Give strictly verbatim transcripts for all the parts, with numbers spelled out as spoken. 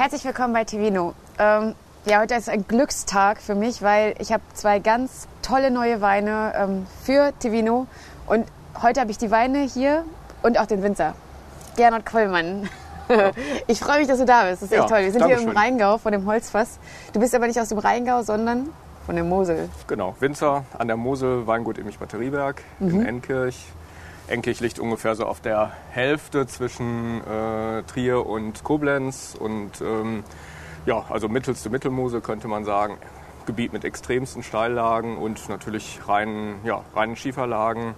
Herzlich willkommen bei Tevino. Ähm, ja, heute ist ein Glückstag für mich, weil ich habe zwei ganz tolle neue Weine ähm, für Tevino. Und heute habe ich die Weine hier und auch den Winzer, Gernot Kollmann. Ja. Ich freue mich, dass du da bist. Das ist ja echt toll. Wir sind hier im Rheingau vor dem Holzfass. Du bist aber nicht aus dem Rheingau, sondern von der Mosel. Genau, Winzer an der Mosel, Weingut Immich-Batterieberg mhm. in Enkirch. Enkirch liegt ungefähr so auf der Hälfte zwischen äh, Trier und Koblenz und ähm, ja, also mittelste Mittelmosel könnte man sagen. Gebiet mit extremsten Steillagen und natürlich reinen, ja, reinen Schieferlagen.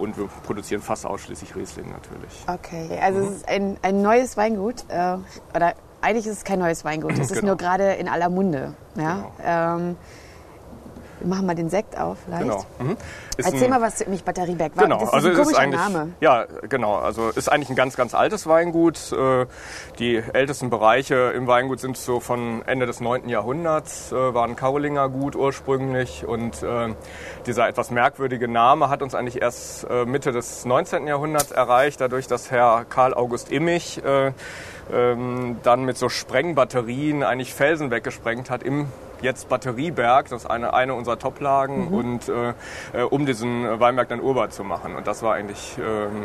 Und wir produzieren fast ausschließlich Riesling natürlich. Okay, also mhm. es ist ein, ein neues Weingut äh, oder eigentlich ist es kein neues Weingut, es ist genau. nur gerade in aller Munde. Ja? Genau. Ähm, Wir machen mal den Sekt auf, vielleicht. Genau. Mhm. Erzähl ein, mal was zu Immich-Batterieberg. Genau, das ist also ein komischer ist Name. Ja, genau. Also ist eigentlich ein ganz, ganz altes Weingut. Die ältesten Bereiche im Weingut sind so von Ende des neunten Jahrhunderts, waren Karolinger Gut ursprünglich. Und dieser etwas merkwürdige Name hat uns eigentlich erst Mitte des neunzehnten Jahrhunderts erreicht, dadurch, dass Herr Karl August Immich dann mit so Sprengbatterien eigentlich Felsen weggesprengt hat im jetzt Batterieberg, das ist eine, eine unserer Top-Lagen, mhm. und äh, um diesen Weinberg dann urbar zu machen. Und das war eigentlich, ähm,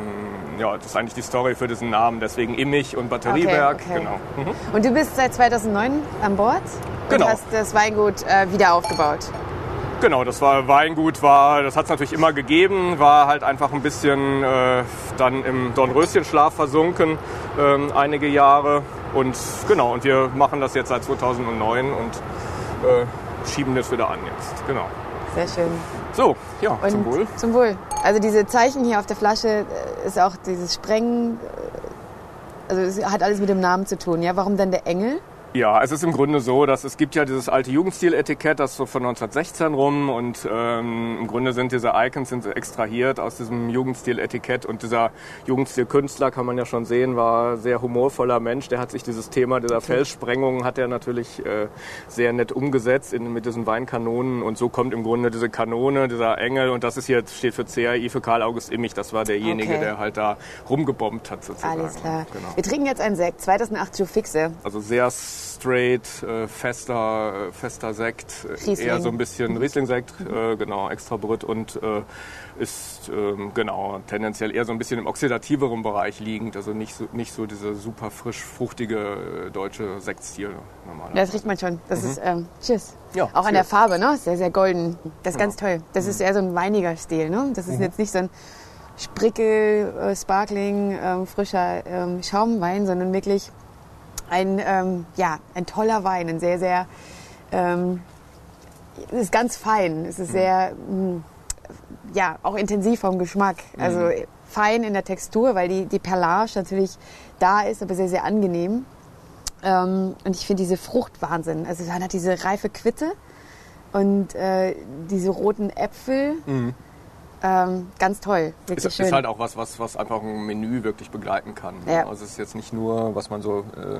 ja, das ist eigentlich die Story für diesen Namen. Deswegen Immich und Batterieberg. Okay, okay. Genau. Mhm. Und du bist seit zweitausendneun an Bord und genau. hast das Weingut äh, wieder aufgebaut. Genau, das war Weingut, war, das hat es natürlich immer gegeben, war halt einfach ein bisschen äh, dann im Dornröschenschlaf versunken, ähm, einige Jahre. Und genau, und wir machen das jetzt seit zweitausendneun und Äh, schieben das wieder an jetzt, genau. Sehr schön. So, ja, und zum Wohl. Zum Wohl. Also diese Zeichen hier auf der Flasche ist auch dieses Sprengen, also es hat alles mit dem Namen zu tun, ja? Warum denn der Engel? Ja, es ist im Grunde so, dass es gibt ja dieses alte Jugendstil-Etikett, das so von neunzehnhundertsechzehn rum und ähm, im Grunde sind diese Icons sind extrahiert aus diesem Jugendstil-Etikett und dieser Jugendstil-Künstler, kann man ja schon sehen, war sehr humorvoller Mensch, der hat sich dieses Thema dieser Felssprengung, hat er natürlich äh, sehr nett umgesetzt in, mit diesen Weinkanonen und so kommt im Grunde diese Kanone, dieser Engel und das ist hier, steht für C A I, für Karl August Immich, das war derjenige, okay. der halt da rumgebombt hat sozusagen. Alles klar. Genau. Wir trinken jetzt einen Sekt, zweitausendacht Jour Fixe. Also sehr straight, äh, fester, äh, fester Sekt, Riesling. Eher so ein bisschen Riesling-Sekt, mhm. äh, genau, extra Brüt und äh, ist ähm, genau tendenziell eher so ein bisschen im oxidativeren Bereich liegend, also nicht so, nicht so diese super frisch fruchtige äh, deutsche Sektstil normalerweise. Das riecht man schon, das mhm. ist, ähm, tschüss. Ja, auch an der Farbe, ne, sehr, sehr golden, das ist ja ganz toll, das mhm. ist eher so ein weiniger Stil, ne, das ist mhm. jetzt nicht so ein Sprickel, äh, Sparkling, äh, frischer äh, Schaumwein, sondern wirklich Ein, ähm, ja, ein toller Wein, ein sehr, sehr, ähm, es ist ganz fein, es ist sehr, mh, ja, auch intensiv vom Geschmack, also mhm. fein in der Textur, weil die, die Perlage natürlich da ist, aber sehr, sehr angenehm ähm, und ich finde diese Frucht Wahnsinn, also man hat diese reife Quitte und äh, diese roten Äpfel. Mhm. Ähm, ganz toll, wirklich ist, schön. Ist halt auch was, was, was einfach ein Menü wirklich begleiten kann. Ja. Also es ist jetzt nicht nur, was man so, äh,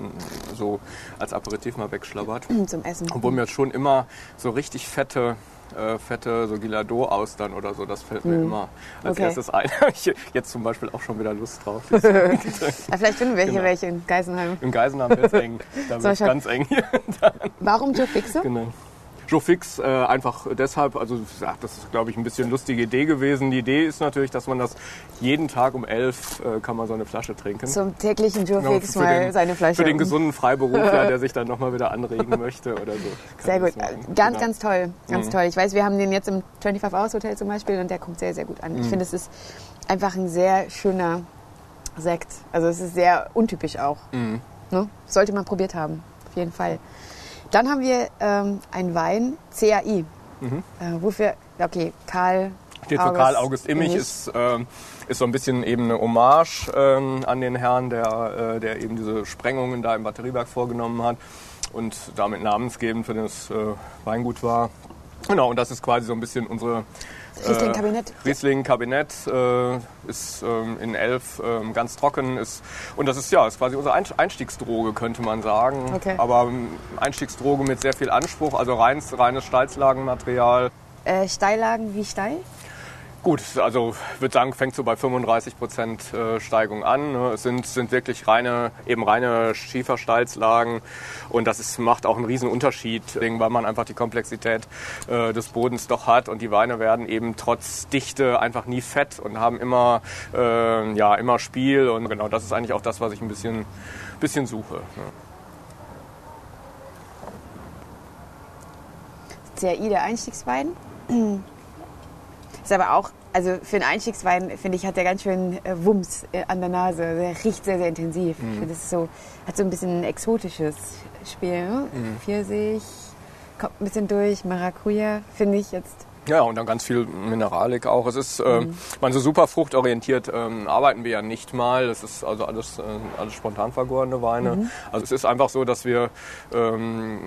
so als Aperitif mal wegschlabbert. Zum Essen. Obwohl mir jetzt schon immer so richtig fette, äh, fette so Gilardeau-Austern oder so, das fällt mir hm. immer als okay. erstes ein. Ich habe jetzt zum Beispiel auch schon wieder Lust drauf. Ja, vielleicht finden wir hier genau. welche in Geisenheim. In Geisenheim wird es eng. Da wird es ganz eng hier. Warum Jour Fixe? Genau. Jour Fixe äh, einfach deshalb, also ja, das ist, glaube ich, ein bisschen lustige Idee gewesen. Die Idee ist natürlich, dass man das jeden Tag um elf äh, kann man so eine Flasche trinken. Zum täglichen Jour Fixe genau, mal den, seine Flasche. Für den gesunden Freiberufler, der sich dann nochmal wieder anregen möchte oder so. Sehr gut, ganz, genau. ganz toll, ganz mhm. toll. Ich weiß, wir haben den jetzt im fünfundzwanzig Hours Hotel zum Beispiel und der kommt sehr, sehr gut an. Mhm. Ich finde, es ist einfach ein sehr schöner Sekt. Also es ist sehr untypisch auch. Mhm. Ne? Sollte man probiert haben, auf jeden Fall. Dann haben wir ähm, einen Wein, C A I, mhm. äh, wofür, okay, Karl Steht für August Karl August Immich, Immich. Ist, äh, ist so ein bisschen eben eine Hommage ähm, an den Herrn, der, äh, der eben diese Sprengungen da im Batterieberg vorgenommen hat und damit namensgebend für das äh, Weingut war. Genau, und das ist quasi so ein bisschen unsere Riesling-Kabinett. Äh, Riesling-Kabinett äh, ist ähm, in elf ähm, ganz trocken. Ist, und das ist ja ist quasi unsere Einstiegsdroge, könnte man sagen. Okay. Aber Einstiegsdroge mit sehr viel Anspruch, also reines, reines Steillagenmaterial. Äh, Steillagen wie steil? Gut, also ich würde sagen, fängt so bei fünfunddreißig Prozent Steigung an. Es sind, sind wirklich reine, eben reine Schieferstalzlagen und das ist, macht auch einen riesen Unterschied, weil man einfach die Komplexität äh, des Bodens doch hat und die Weine werden eben trotz Dichte einfach nie fett und haben immer, äh, ja, immer Spiel und genau das ist eigentlich auch das, was ich ein bisschen, bisschen suche. Ja. C A I, der Einstiegswein. Ist aber auch, also für einen Einstiegswein, finde ich, hat der ganz schön Wumms an der Nase. Der riecht sehr, sehr intensiv. Mhm. Ich finde, das ist so, hat so ein bisschen ein exotisches Spiel. Ne? Mhm. Pfirsich, kommt ein bisschen durch, Maracuja, finde ich jetzt. Ja, und dann ganz viel Mineralik auch. Es ist, ähm, mhm. man so super fruchtorientiert ähm, arbeiten wir ja nicht mal. Das ist also alles, äh, alles spontan vergorene Weine. Mhm. Also es ist einfach so, dass wir ähm,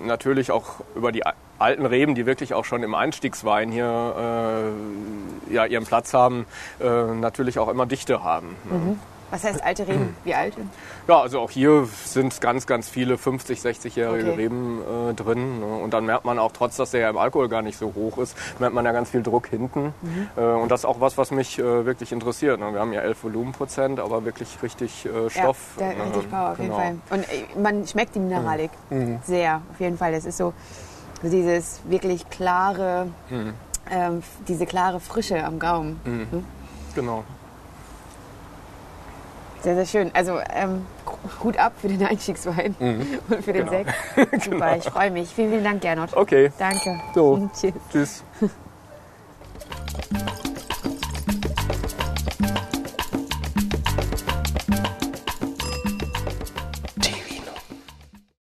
natürlich auch über die alten Reben, die wirklich auch schon im Einstiegswein hier äh, ja, ihren Platz haben, äh, natürlich auch immer Dichte haben. Mhm. Was heißt alte Reben? Wie alt? Ja, also auch hier sind ganz, ganz viele fünfzig-, sechzigjährige okay. Reben äh, drin. Ne? Und dann merkt man auch, trotz dass der ja im Alkohol gar nicht so hoch ist, merkt man ja ganz viel Druck hinten. Mhm. Äh, und das ist auch was, was mich äh, wirklich interessiert. Ne? Wir haben ja elf Volumenprozent, aber wirklich richtig äh, Stoff. Ja, der, äh, richtig Power, auf genau. jeden Fall. Und äh, man schmeckt die Mineralik mhm. sehr, auf jeden Fall. Das ist so dieses wirklich klare, mhm. ähm, diese klare Frische am Gaumen. Mhm. Mhm. Genau. Sehr, sehr schön. Also ähm, Hut ab für den Einstiegswein mhm. und für den genau. Sekt. Super, genau. Ich freue mich. Vielen, vielen Dank, Gernot. Okay. Danke. So. Tschüss. Tschüss.